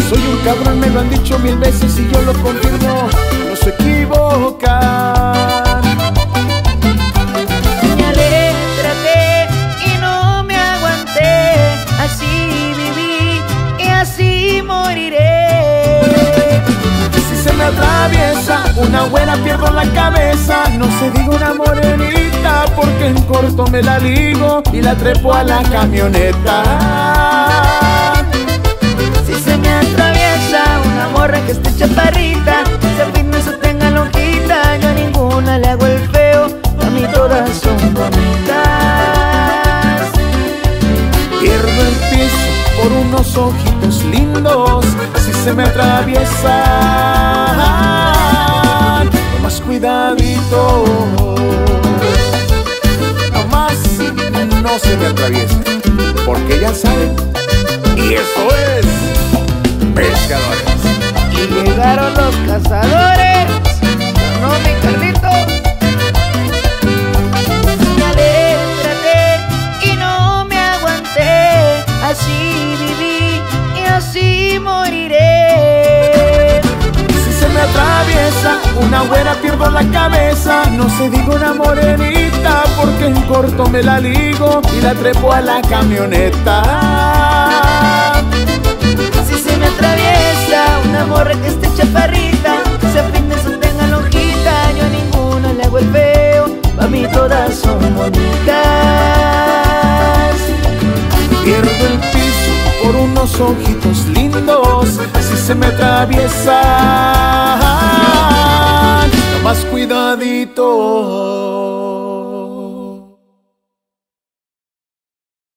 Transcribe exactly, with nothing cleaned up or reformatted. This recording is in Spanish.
Que soy un cabrón, me lo han dicho mil veces y yo lo confirmo, no se equivocan. Me alejé, traté y no me aguanté, así viví y así moriré. Y si se me atraviesa una buena, pierdo la cabeza, no se diga una morenita, porque en corto me la ligo y la trepo a la camioneta. Una morra que esté chaparrita, sea fitness o tenga lonjita, yo a ninguna le hago el feo, a mí todas son bonitas. Pierdo el piso por unos ojitos lindos, si se me atraviesan, con más cuidadito, nomás no se me atraviesa, porque ya saben, y eso es Pescadores. Y llegaron los cazadores. No, mi Carlito. Me alejé, traté y no me aguanté, así viví y así moriré. Si se me atraviesa una güera, pierdo la cabeza, no se diga una morenita, porque en corto me la ligo y la trepo a la camioneta. Una morra que esté chaparrita, sea fitness o tenga lonjita, yo a ninguna le hago el feo, pa' mí todas son bonitas. Pierdo el piso por unos ojitos lindos, si se me atraviesan, no más cuidadito.